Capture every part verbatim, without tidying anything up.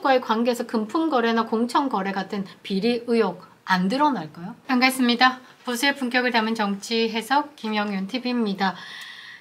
이준석과의 관계에서 금품 거래나 공천 거래 같은 비리 의혹 안 드러날까요? 반갑습니다. 보수의 품격을 담은 정치 해석 김영윤 티비입니다.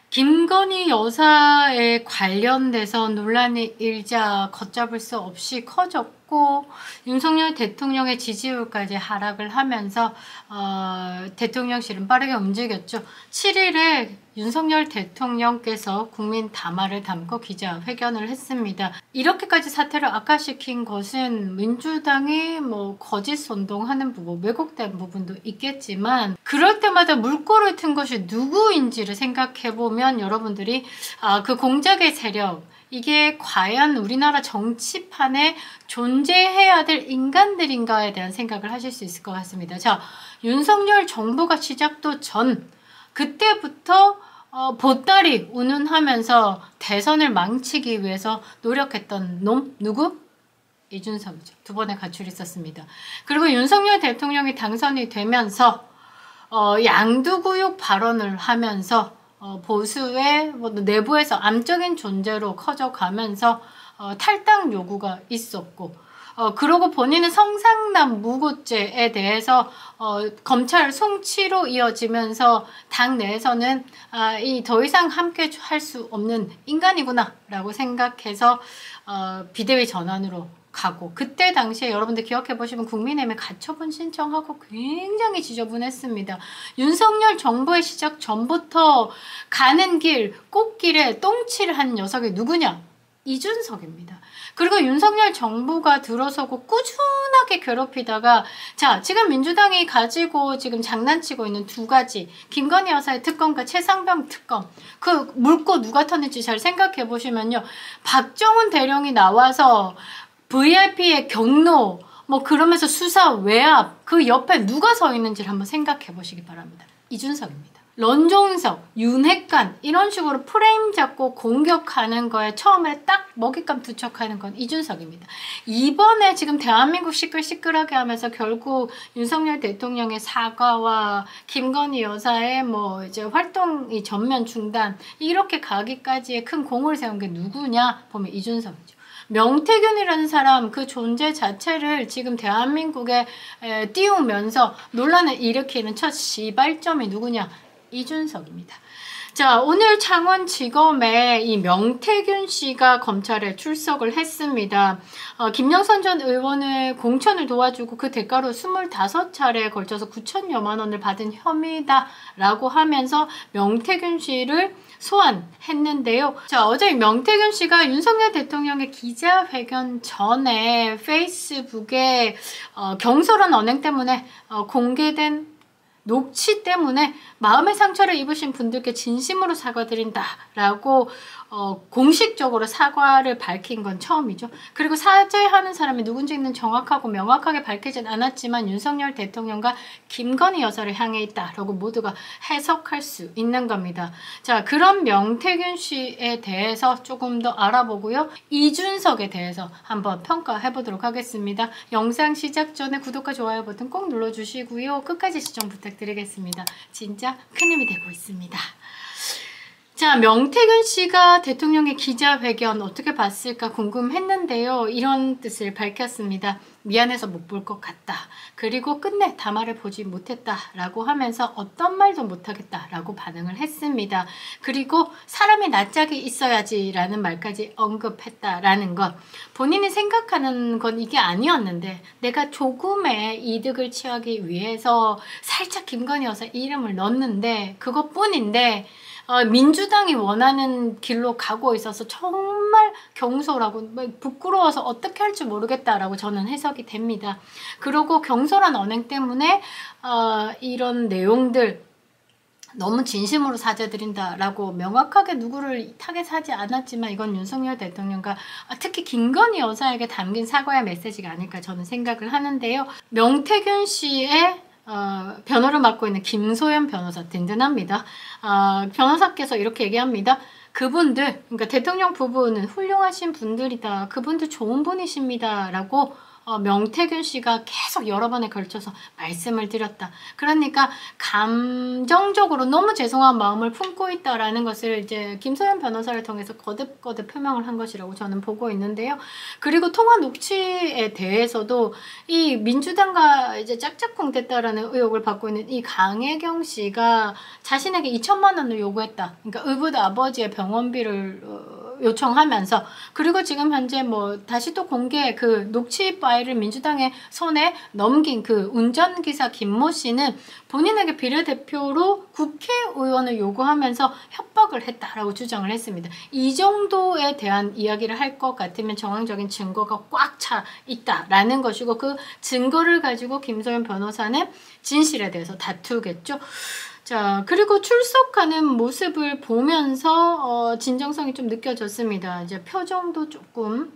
김건희 여사에 관련돼서 논란이 일자 걷잡을 수 없이 커졌고 윤석열 대통령의 지지율까지 하락을 하면서 어, 대통령실은 빠르게 움직였죠. 칠일에 윤석열 대통령께서 국민 담화를 담고 기자회견을 했습니다. 이렇게까지 사태를 악화시킨 것은 민주당이 뭐 거짓 선동하는 부분, 왜곡된 부분도 있겠지만 그럴 때마다 물꼬를 튼 것이 누구인지를 생각해보면 여러분들이 아, 그 공작의 세력, 이게 과연 우리나라 정치판에 존재해야 될 인간들인가에 대한 생각을 하실 수 있을 것 같습니다. 자, 윤석열 정부가 시작도 전 그때부터 어, 보따리 운운하면서 대선을 망치기 위해서 노력했던 놈 누구? 이준석이죠. 두 번의 가출이 있었습니다. 그리고 윤석열 대통령이 당선이 되면서 어, 양두구육 발언을 하면서 어, 보수의 뭐, 내부에서 암적인 존재로 커져가면서 어, 탈당 요구가 있었고 어, 그러고 본인은 성상남 무고죄에 대해서 어, 검찰 송치로 이어지면서 당 내에서는 아, 이 더 이상 함께 할 수 없는 인간이구나 라고 생각해서 어, 비대위 전환으로 가고 그때 당시에 여러분들 기억해보시면 국민의힘에 가처분 신청하고 굉장히 지저분했습니다. 윤석열 정부의 시작 전부터 가는 길 꽃길에 똥칠을 한 녀석이 누구냐? 이준석입니다. 그리고 윤석열 정부가 들어서고 꾸준하게 괴롭히다가 자 지금 민주당이 가지고 지금 장난치고 있는 두 가지 김건희 여사의 특검과 최상병 특검 그 물고 누가 텄는지 잘 생각해 보시면요. 박정훈 대령이 나와서 브이아이피의 경로 뭐 그러면서 수사 외압 그 옆에 누가 서 있는지를 한번 생각해 보시기 바랍니다. 이준석입니다. 런종석, 윤핵관 이런 식으로 프레임 잡고 공격하는 거에 처음에 딱 먹잇감 투척하는 건 이준석입니다. 이번에 지금 대한민국 시끌시끌하게 하면서 결국 윤석열 대통령의 사과와 김건희 여사의 뭐 이제 활동이 전면 중단 이렇게 가기까지의 큰 공을 세운 게 누구냐 보면 이준석이죠. 명태균이라는 사람 그 존재 자체를 지금 대한민국에 에, 띄우면서 논란을 일으키는 첫 시발점이 누구냐? 이준석입니다. 자, 오늘 창원지검에 이 명태균 씨가 검찰에 출석을 했습니다. 어, 김영선 전 의원의 공천을 도와주고 그 대가로 스물다섯 차례에 걸쳐서 구천여만 원을 받은 혐의다라고 하면서 명태균 씨를 소환했는데요. 자, 어제 명태균 씨가 윤석열 대통령의 기자회견 전에 페이스북에 어, 경솔한 언행 때문에 어, 공개된 녹취 때문에 마음의 상처를 입으신 분들께 진심으로 사과드린다라고 어, 공식적으로 사과를 밝힌 건 처음이죠. 그리고 사죄하는 사람이 누군지는 정확하고 명확하게 밝히진 않았지만 윤석열 대통령과 김건희 여사를 향해 있다라고 모두가 해석할 수 있는 겁니다. 자, 그런 명태균 씨에 대해서 조금 더 알아보고요. 이준석에 대해서 한번 평가해 보도록 하겠습니다. 영상 시작 전에 구독과 좋아요 버튼 꼭 눌러주시고요. 끝까지 시청 부탁드립니다. 드리겠습니다. 진짜 큰 힘이 되고 있습니다. 자, 명태균 씨가 대통령의 기자회견 어떻게 봤을까 궁금했는데요. 이런 뜻을 밝혔습니다. 미안해서 못 볼 것 같다. 그리고 끝내 담화를 보지 못했다라고 하면서 어떤 말도 못하겠다라고 반응을 했습니다. 그리고 사람이 낯짝이 있어야지라는 말까지 언급했다라는 것. 본인이 생각하는 건 이게 아니었는데 내가 조금의 이득을 취하기 위해서 살짝 김건희 여사 이름을 넣었는데 그것뿐인데 어, 민주당이 원하는 길로 가고 있어서 정말 경솔하고 부끄러워서 어떻게 할지 모르겠다라고 저는 해석이 됩니다. 그리고 경솔한 언행 때문에 어, 이런 내용들 너무 진심으로 사죄드린다라고 명확하게 누구를 타겟하지 않았지만 이건 윤석열 대통령과 특히 김건희 여사에게 담긴 사과의 메시지가 아닐까 저는 생각을 하는데요. 명태균 씨의 어, 변호를 맡고 있는 김소연 변호사 든든합니다. 어, 변호사께서 이렇게 얘기합니다. 그분들, 그러니까 대통령 부부는 훌륭하신 분들이다. 그분들 좋은 분이십니다. 라고 어, 명태균 씨가 계속 여러 번에 걸쳐서 말씀을 드렸다. 그러니까 감정적으로 너무 죄송한 마음을 품고 있다라는 것을 이제 김소연 변호사를 통해서 거듭거듭 표명을 한 것이라고 저는 보고 있는데요. 그리고 통화 녹취에 대해서도 이 민주당과 이제 짝짝꿍 됐다라는 의혹을 받고 있는 이 강혜경 씨가 자신에게 이천만 원을 요구했다. 그러니까 의붓 아버지의 병원비를 어, 요청하면서, 그리고 지금 현재 뭐 다시 또 공개 그 녹취 파일을 민주당의 손에 넘긴 그 운전기사 김모 씨는 본인에게 비례대표로 국회의원을 요구하면서 협박을 했다라고 주장을 했습니다. 이 정도에 대한 이야기를 할 것 같으면 정황적인 증거가 꽉 차 있다라는 것이고, 그 증거를 가지고 김소연 변호사는 진실에 대해서 다투겠죠. 자, 그리고 출석하는 모습을 보면서 어, 진정성이 좀 느껴졌습니다. 이제 표정도 조금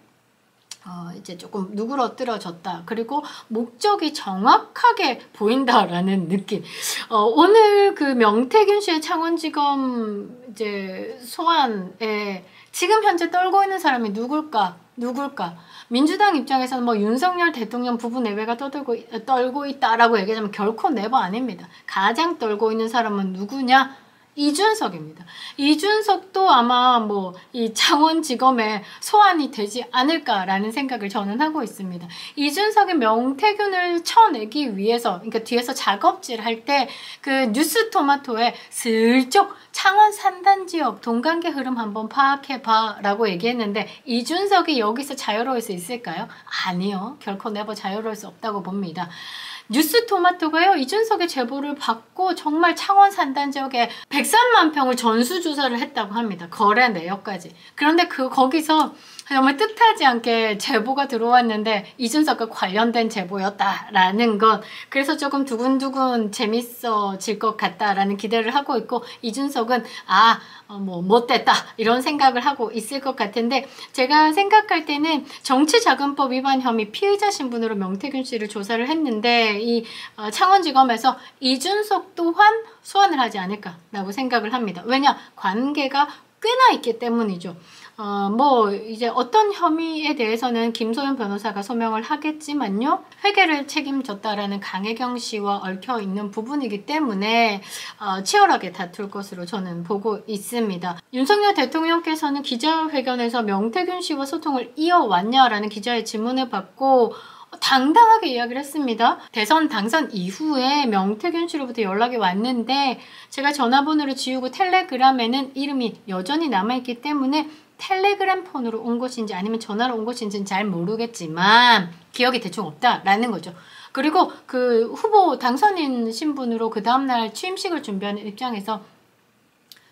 어, 이제 조금 누그러뜨려졌다. 그리고 목적이 정확하게 보인다라는 느낌. 어, 오늘 그 명태균 씨의 창원지검 이제 소환에 지금 현재 떨고 있는 사람이 누굴까? 누굴까? 민주당 입장에서는 뭐 윤석열 대통령 부부 내외가 떠들고, 떨고 있다라고 얘기하자면 결코 네버 아닙니다. 가장 떨고 있는 사람은 누구냐? 이준석입니다. 이준석도 아마 뭐 이 창원지검에 소환이 되지 않을까라는 생각을 저는 하고 있습니다. 이준석의 명태균을 쳐내기 위해서, 그러니까 뒤에서 작업질 할 때 그 뉴스토마토에 슬쩍 창원 산단 지역 동관계 흐름 한번 파악해봐라고 얘기했는데, 이준석이 여기서 자유로울 수 있을까요? 아니요. 결코 네버 자유로울 수 없다고 봅니다. 뉴스토마토가요, 이준석의 제보를 받고 정말 창원 산단 지역에 백삼만 평을 전수조사를 했다고 합니다. 거래 내역까지. 그런데 그 거기서 정말 뜻하지 않게 제보가 들어왔는데 이준석과 관련된 제보였다라는 것. 그래서 조금 두근두근 재밌어질 것 같다라는 기대를 하고 있고, 이준석은 아, 뭐 못됐다 이런 생각을 하고 있을 것 같은데, 제가 생각할 때는 정치자금법 위반 혐의 피의자 신분으로 명태균 씨를 조사를 했는데 이 창원지검에서 이준석 또한 소환을 하지 않을까라고 생각을 합니다. 왜냐? 관계가 꽤나 있기 때문이죠. 어, 뭐 이제 어떤 혐의에 대해서는 김소연 변호사가 소명을 하겠지만요, 회계를 책임졌다라는 강혜경 씨와 얽혀 있는 부분이기 때문에 어, 치열하게 다툴 것으로 저는 보고 있습니다. 윤석열 대통령께서는 기자회견에서 명태균 씨와 소통을 이어왔냐라는 기자의 질문을 받고 당당하게 이야기를 했습니다. 대선 당선 이후에 명태균 씨로부터 연락이 왔는데 제가 전화번호를 지우고 텔레그램에는 이름이 여전히 남아있기 때문에 텔레그램 폰으로 온 것인지 아니면 전화로 온 것인지는 잘 모르겠지만 기억이 대충 없다라는 거죠. 그리고 그 후보 당선인 신분으로 그 다음날 취임식을 준비하는 입장에서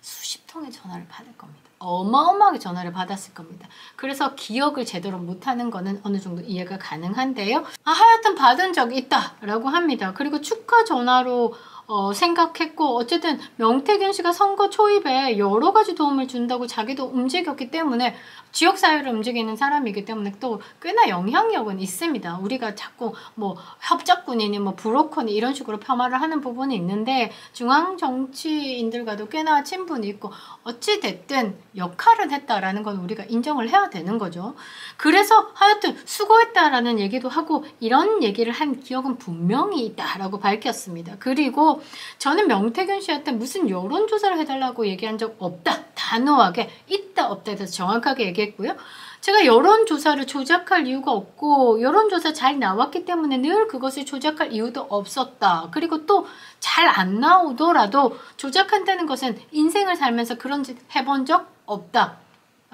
수십 통의 전화를 받을 겁니다. 어마어마하게 전화를 받았을 겁니다. 그래서 기억을 제대로 못하는 거는 어느 정도 이해가 가능한데요. 아, 하여튼 받은 적이 있다라고 합니다. 그리고 축하 전화로 어, 생각했고, 어쨌든 명태균 씨가 선거 초입에 여러 가지 도움을 준다고 자기도 움직였기 때문에, 지역사회를 움직이는 사람이기 때문에 또 꽤나 영향력은 있습니다. 우리가 자꾸 뭐 협작군이니 뭐 브로커니 이런 식으로 폄하를 하는 부분이 있는데 중앙 정치인들과도 꽤나 친분이 있고 어찌됐든 역할을 했다라는 건 우리가 인정을 해야 되는 거죠. 그래서 하여튼 수고했다라는 얘기도 하고 이런 얘기를 한 기억은 분명히 있다라고 밝혔습니다. 그리고 저는 명태균 씨한테 무슨 여론조사를 해달라고 얘기한 적 없다. 단호하게 있다 없다에 대해서 정확하게 얘기했고요. 제가 여론조사를 조작할 이유가 없고 여론조사 잘 나왔기 때문에 늘 그것을 조작할 이유도 없었다. 그리고 또 잘 안 나오더라도 조작한다는 것은 인생을 살면서 그런 짓 해본 적 없다.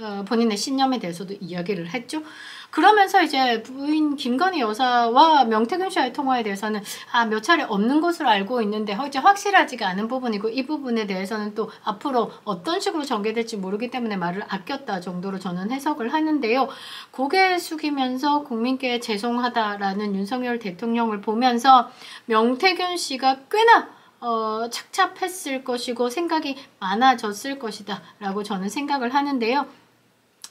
어, 본인의 신념에 대해서도 이야기를 했죠. 그러면서 이제 부인 김건희 여사와 명태균 씨와의 통화에 대해서는 아, 몇 차례 없는 것으로 알고 있는데 이제 확실하지가 않은 부분이고, 이 부분에 대해서는 또 앞으로 어떤 식으로 전개될지 모르기 때문에 말을 아꼈다 정도로 저는 해석을 하는데요. 고개 숙이면서 국민께 죄송하다라는 윤석열 대통령을 보면서 명태균 씨가 꽤나 어, 착잡했을 것이고 생각이 많아졌을 것이다 라고 저는 생각을 하는데요.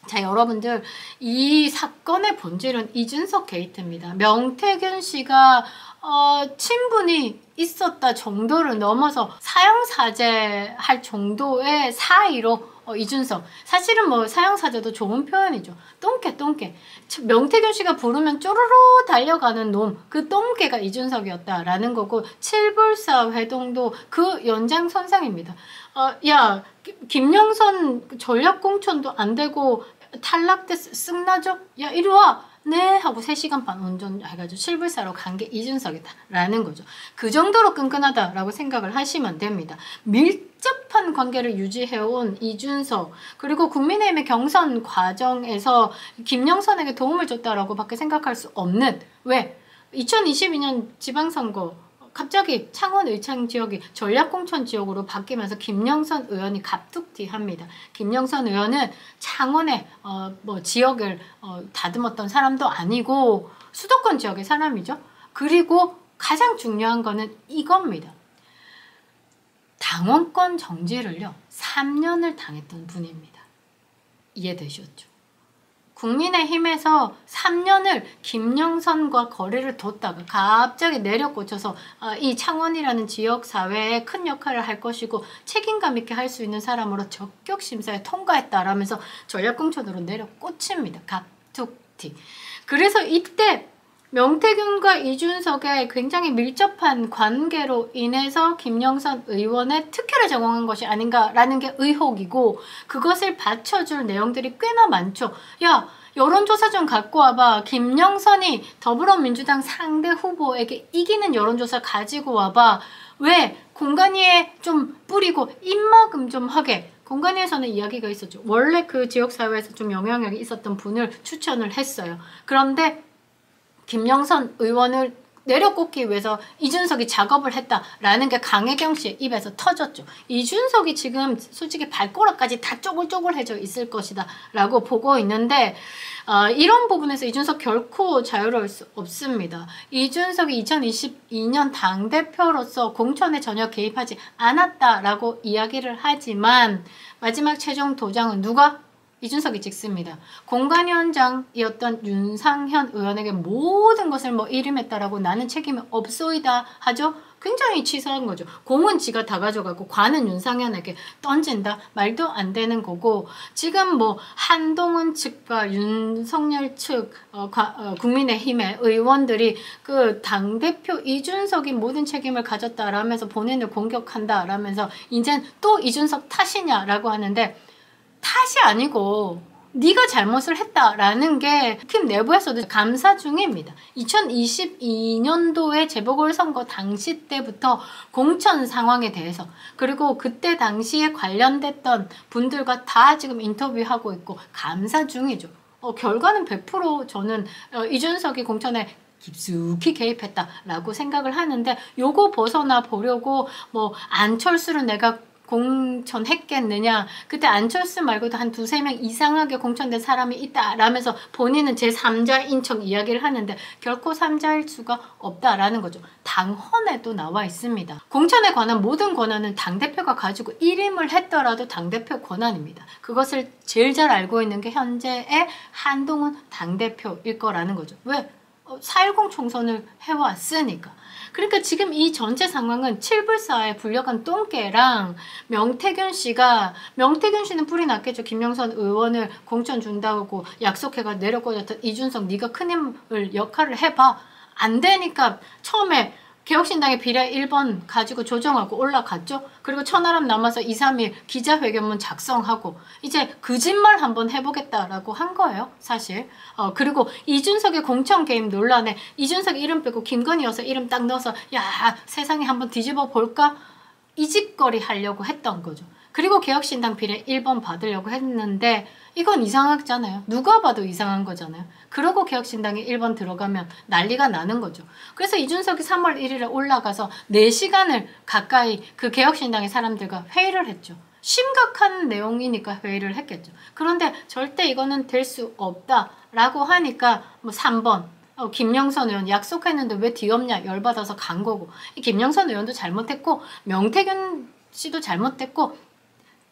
자, 여러분들, 이 사건의 본질은 이준석 게이트입니다. 명태균 씨가 어, 친분이 있었다 정도를 넘어서 사형사제할 정도의 사이로 어, 이준석. 사실은 뭐 사형사제도 좋은 표현이죠. 똥개 똥개. 명태균 씨가 부르면 쪼르르 달려가는 놈. 그 똥개가 이준석이었다라는 거고 칠불사 회동도 그 연장선상입니다. 어, 야 김영선 전략공천도 안 되고 탈락돼 쓱나죠? 야 이리 와. 네 하고 세 시간 반 운전해가지고 칠불사로 간 게 이준석이다라는 거죠. 그 정도로 끈끈하다라고 생각을 하시면 됩니다. 밀접한 관계를 유지해온 이준석 그리고 국민의힘의 경선 과정에서 김영선에게 도움을 줬다라고 밖에 생각할 수 없는 왜? 이천이십이 년 지방선거 갑자기 창원 의창 지역이 전략공천 지역으로 바뀌면서 김영선 의원이 갑툭튀합니다. 김영선 의원은 창원의 어, 뭐 지역을 어, 다듬었던 사람도 아니고 수도권 지역의 사람이죠. 그리고 가장 중요한 거는 이겁니다. 당원권 정지를요. 삼 년을 당했던 분입니다. 이해되셨죠? 국민의힘에서 삼 년을 김영선과 거리를 뒀다가 갑자기 내려꽂혀서 이 창원이라는 지역사회에 큰 역할을 할 것이고 책임감 있게 할 수 있는 사람으로 적격심사에 통과했다라면서 전략공천으로 내려꽂힙니다. 갑툭튀. 그래서 이때 명태균과 이준석의 굉장히 밀접한 관계로 인해서 김영선 의원의 특혜를 제공한 것이 아닌가라는 게 의혹이고 그것을 받쳐줄 내용들이 꽤나 많죠. 야, 여론조사 좀 갖고 와봐. 김영선이 더불어민주당 상대 후보에게 이기는 여론조사 가지고 와봐. 왜? 공간위에 좀 뿌리고 입막음 좀 하게. 공간위에서는 이야기가 있었죠. 원래 그 지역사회에서 좀 영향력이 있었던 분을 추천을 했어요. 그런데 김영선 의원을 내려꽂기 위해서 이준석이 작업을 했다라는 게 강혜경 씨의 입에서 터졌죠. 이준석이 지금 솔직히 발꼬락까지 다 쪼글쪼글해져 있을 것이다 라고 보고 있는데 어, 이런 부분에서 이준석 결코 자유로울 수 없습니다. 이준석이 이천이십이 년 당대표로서 공천에 전혀 개입하지 않았다라고 이야기를 하지만 마지막 최종 도장은 누가? 이준석이 찍습니다. 공관위원장이었던 윤상현 의원에게 모든 것을 뭐 이름했다라고 나는 책임이 없소이다 하죠. 굉장히 치사한 거죠. 공은 지가 다 가져가고 관은 윤상현에게 던진다. 말도 안 되는 거고 지금 뭐 한동훈 측과 윤석열 측 어, 과, 어, 국민의힘의 의원들이 그 당대표 이준석이 모든 책임을 가졌다라면서 본인을 공격한다라면서 이젠 또 이준석 탓이냐라고 하는데 탓이 아니고 네가 잘못을 했다라는 게 팀 내부에서도 감사 중입니다. 이천이십이 년도에 재보궐선거 당시 때부터 공천 상황에 대해서 그리고 그때 당시에 관련됐던 분들과 다 지금 인터뷰하고 있고 감사 중이죠. 어, 결과는 백 퍼센트 저는 어, 이준석이 공천에 깊숙이 개입했다라고 생각을 하는데 요거 벗어나 보려고 뭐 안철수를 내가 공천했겠느냐 그때 안철수 말고도 한 두세 명 이상하게 공천된 사람이 있다라면서 본인은 제삼자인 척 이야기를 하는데 결코 삼자일 수가 없다라는 거죠. 당헌에도 나와 있습니다. 공천에 관한 모든 권한은 당대표가 가지고 일임을 했더라도 당대표 권한입니다. 그것을 제일 잘 알고 있는 게 현재의 한동훈 당대표일 거라는 거죠. 왜? 사일공 총선을 해왔으니까. 그러니까 지금 이 전체 상황은 칠불사에 불려간 똥개랑 명태균 씨가 명태균 씨는 뿌리 났겠죠. 김영선 의원을 공천 준다고 약속해가 내려꽂았던 이준석 네가 큰 힘을 역할을 해봐. 안 되니까 처음에 개혁신당의 비례 일 번 가지고 조정하고 올라갔죠. 그리고 천하람 남아서 이, 삼 일 기자회견문 작성하고 이제 거짓말 한번 해보겠다라고 한 거예요. 사실. 어, 그리고 이준석의 공천 개입 논란에 이준석 이름 빼고 김건희 여사 이름 딱 넣어서 야 세상에 한번 뒤집어 볼까? 이 짓거리 하려고 했던 거죠. 그리고 개혁신당 비례 일 번 받으려고 했는데 이건 이상하잖아요. 누가 봐도 이상한 거잖아요. 그러고 개혁신당이 일 번 들어가면 난리가 나는 거죠. 그래서 이준석이 삼월 일일에 올라가서 네 시간을 가까이 그 개혁신당의 사람들과 회의를 했죠. 심각한 내용이니까 회의를 했겠죠. 그런데 절대 이거는 될 수 없다라고 하니까 뭐 삼 번. 어, 김영선 의원 약속했는데 왜 뒤엎냐 열받아서 간 거고 이 김영선 의원도 잘못했고 명태균 씨도 잘못됐고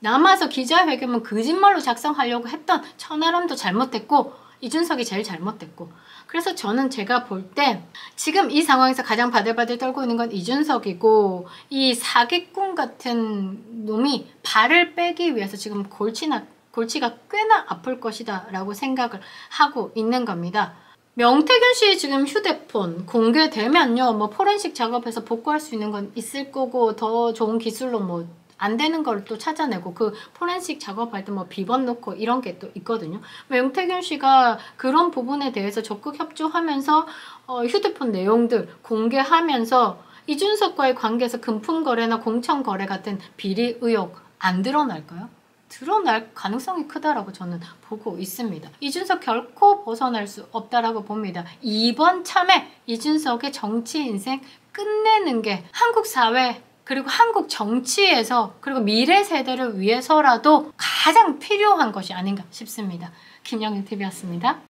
남아서 기자회견은 거짓말로 작성하려고 했던 천하람도 잘못됐고 이준석이 제일 잘못됐고, 그래서 저는 제가 볼 때 지금 이 상황에서 가장 바들바들 떨고 있는 건 이준석이고, 이 사기꾼 같은 놈이 발을 빼기 위해서 지금 골치나, 골치가 꽤나 아플 것이다 라고 생각을 하고 있는 겁니다. 명태균 씨 지금 휴대폰 공개되면요, 뭐 포렌식 작업해서 복구할 수 있는 건 있을 거고, 더 좋은 기술로 뭐 안 되는 걸 또 찾아내고, 그 포렌식 작업할 때 뭐 비번 놓고 이런 게 또 있거든요. 명태균 씨가 그런 부분에 대해서 적극 협조하면서 어, 휴대폰 내용들 공개하면서 이준석과의 관계에서 금품 거래나 공천 거래 같은 비리 의혹 안 드러날까요? 드러날 가능성이 크다라고 저는 보고 있습니다. 이준석 결코 벗어날 수 없다라고 봅니다. 이번 참에 이준석의 정치 인생 끝내는 게 한국 사회, 그리고 한국 정치에서, 그리고 미래 세대를 위해서라도 가장 필요한 것이 아닌가 싶습니다. 김영선 티비였습니다.